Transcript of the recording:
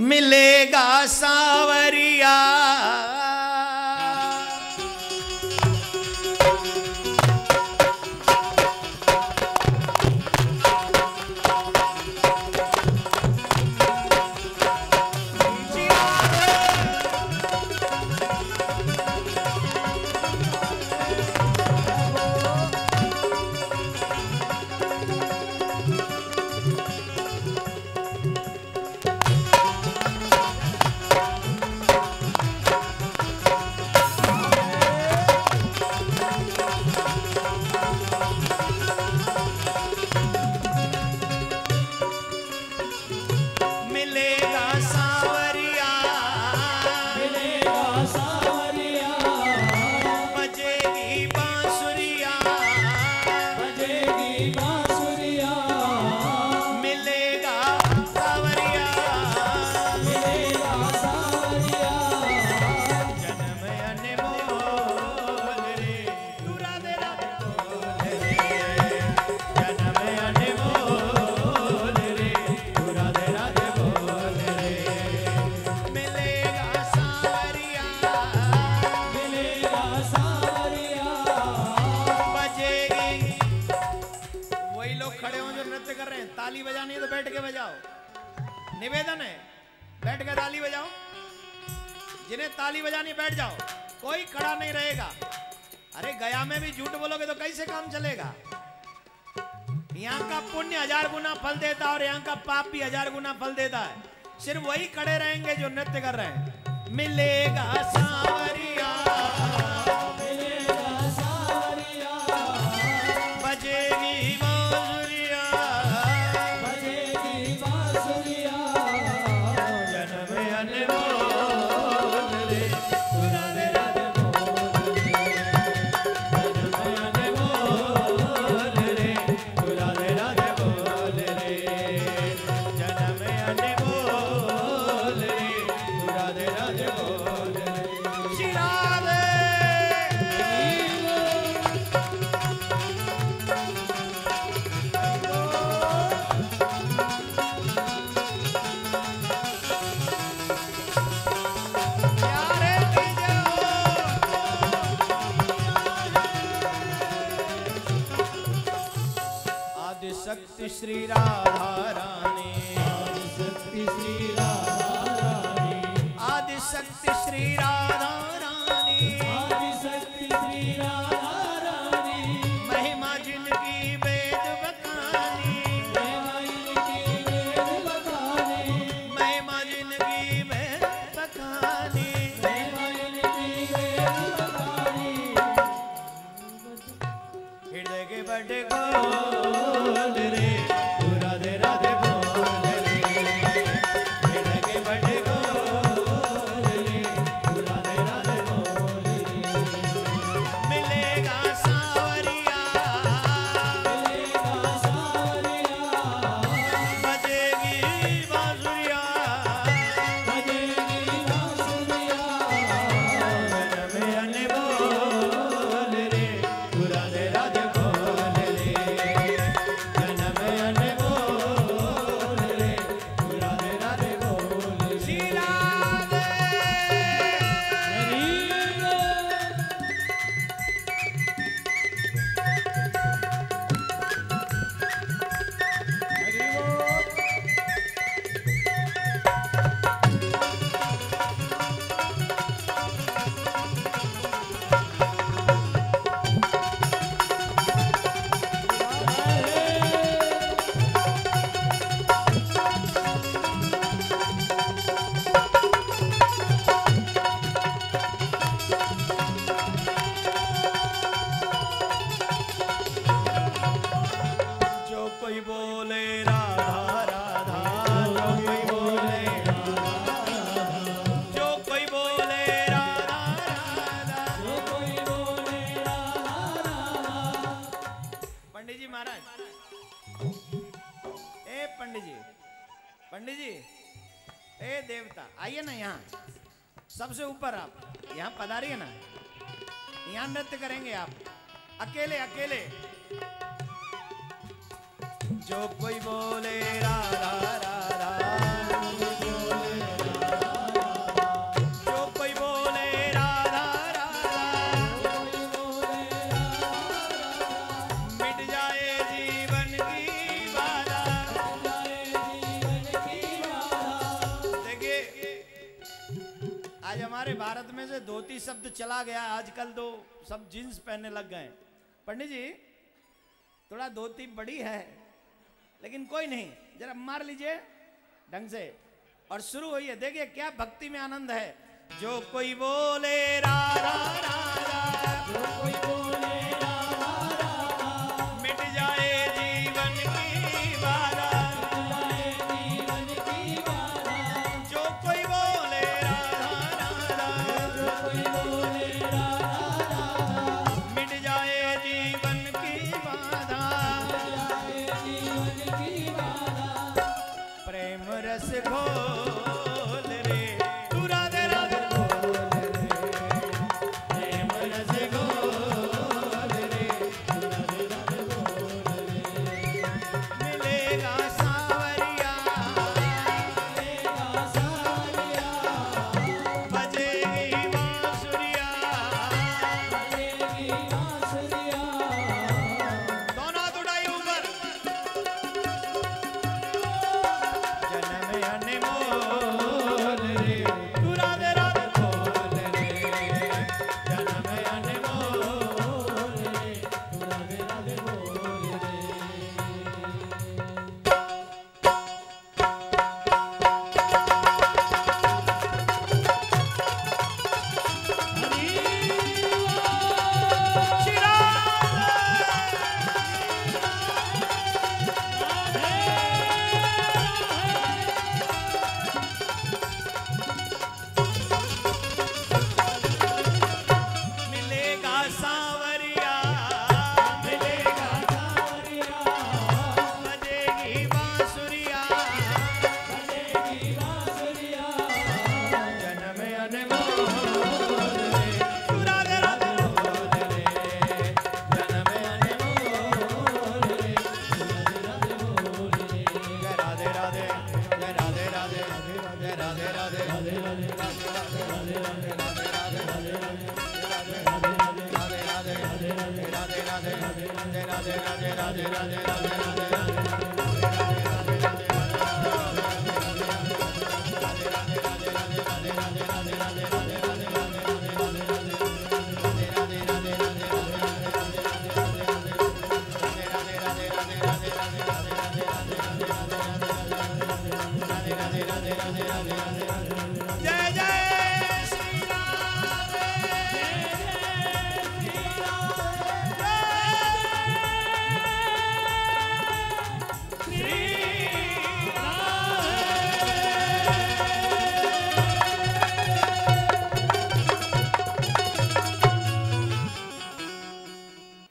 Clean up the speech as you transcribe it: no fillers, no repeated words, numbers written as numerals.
मिलेगा सांवरिया, ताली बजानी है तो बैठ के बजाओ, निवेदन है बैठ के ताली बजाओ। जिन्हें ताली बजानी बैठ जाओ, कोई खड़ा नहीं रहेगा। अरे गया में भी झूठ बोलोगे तो कैसे काम चलेगा। यहाँ का पुण्य 1000 गुना फल देता है और यहाँ का पाप भी 1000 गुना फल देता है। सिर्फ वही खड़े रहेंगे जो नृत्य कर रहे हैं। मिलेगा सांवरिया, श्री राधा रानी, आदिशक्ति श्री राधा रानी, आदिशक्ति श्री राधा रानी, आदिशक्ति श्री राधा रानी, महिमा जिनकी वेद बखानी, महिमा जिनकी वेद बखानी, महिमा जिनकी वेद बखानी, महिमा जिनकी वेद बखानी। हृदय के बड़े गोल रे सबसे ऊपर आप यहाँ पधारिए ना, यहाँ नृत्य करेंगे आप अकेले अकेले। जो कोई बोले राधा राधा, जो कोई बोले आज हमारे भारत में से धोती शब्द चला गया, आजकल तो सब जीन्स पहनने लग गए। पंडित जी थोड़ा धोती बड़ी है, लेकिन कोई नहीं, जरा मार लीजिए ढंग से और शुरू हुई है। देखिए क्या भक्ति में आनंद है। जो कोई बोले रा रा रा रा, जो कोई बोले रा रा रा रा, मिट जाए जीवन की बारा, मिट जाए जीवन की बारा। जो कोई बोले रा रा रा रा, जो कोई बोले रा रा रा रा, मिट जाए जीवन की बारा, मिट जाए जीवन की बारा। प्रेम रस घोल Yeah!